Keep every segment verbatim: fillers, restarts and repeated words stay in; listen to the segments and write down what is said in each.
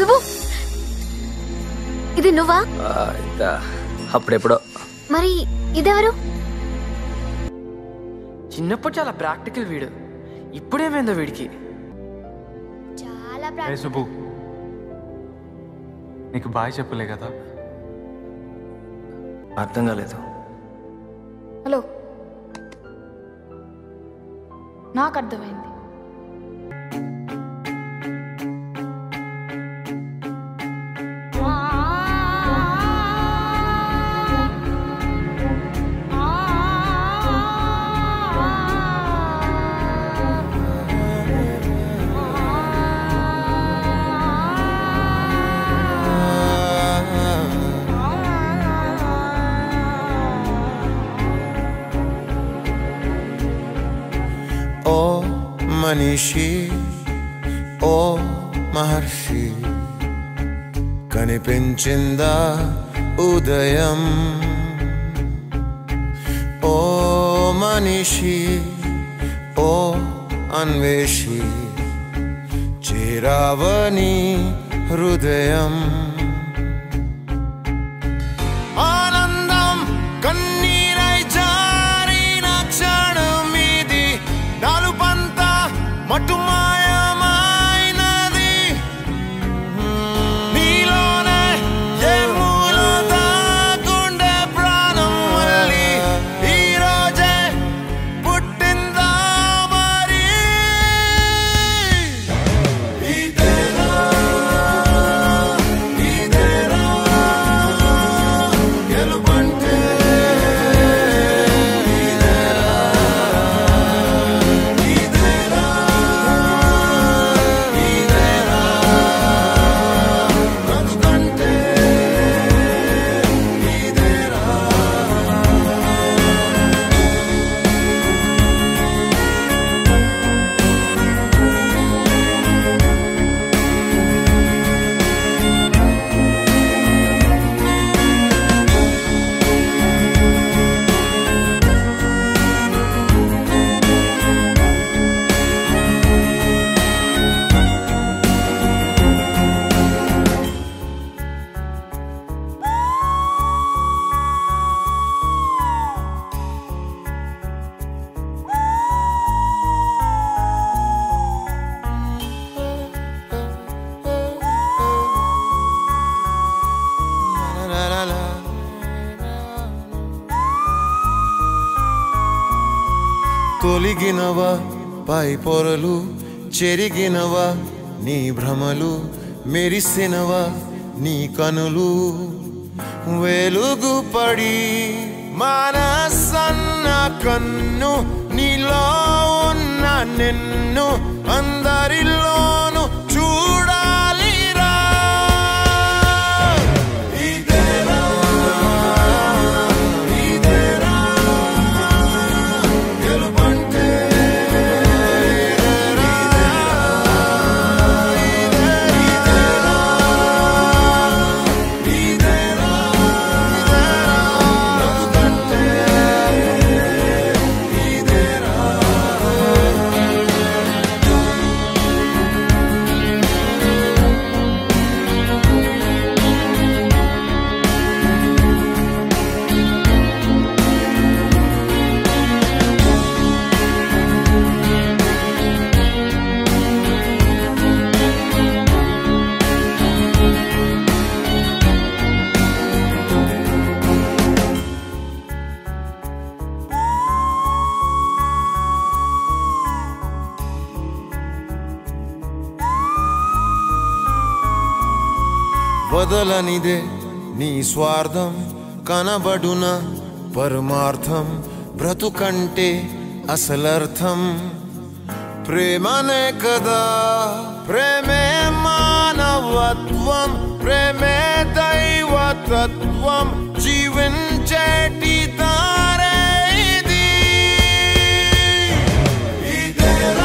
सुबु इधर नोवा इधर हप्पड़े पड़ो मरी इधर वरो चिन्ना पचाला प्रैक्टिकल वीडियो इप्पड़े में इंदर वीड की चाला प्रैक्टिकल सुबु निक बाय चप्पल लेगा था आतंगा ले तो हेलो ना कर दो मैं మనిషి ఓ మహర్షి కనిపించిందా ఉదయం ఓ మనిషి ఓ అన్వేషి చేరావని హృదయం మట్టు మాయమైనది నీలోనే ఏమూల దాగుండే ప్రాణం మళ్ళీ ఈ రోజే పుట్టిందా మరి ఇదేనా ఇదేనా గెలుపంటే తొలిగినవా పైపొరలు చెరిగినవా నీ భ్రమలు మెరిసినవా నీ కనులు వెలుగుపడి మనసన్న కన్ను నీలో ఉన్న నిన్ను అందరిలోను చూడాలిరా వదలనిదే నీ స్వార్థం కనబడున పరమార్థం బ్రతుకంటే అసలర్థం ప్రేమనే కదా ప్రేమే మానవత్వం ప్రేమే దైవతత్వం జీవించేటి తారే ఇది ఇదేనా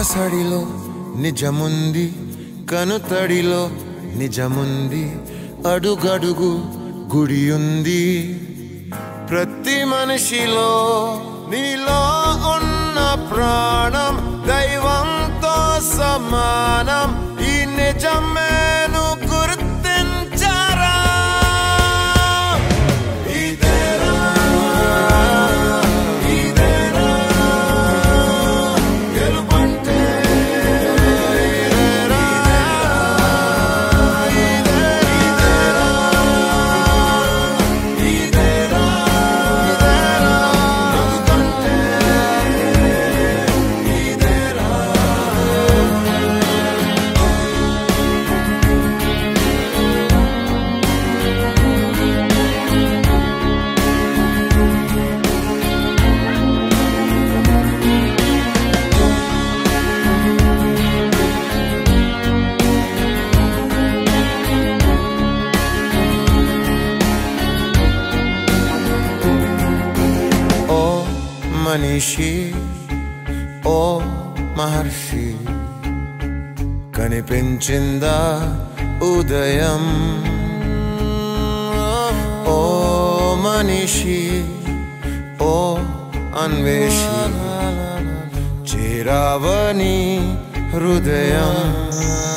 కసడిలో నిజముంది కనుతడిలో నిజముంది అడుగడుగు గుడి ఉంది ప్రతి మనిషిలో నీలో ఉన్న ప్రాణం దైవంతో సమానం ఈ నిజమేను గుర్తించరా మనిషి ఓ మహర్షి కనిపించిందా ఉదయం ఓ మనిషి ఓ అన్వేషి చేరావని హృదయం।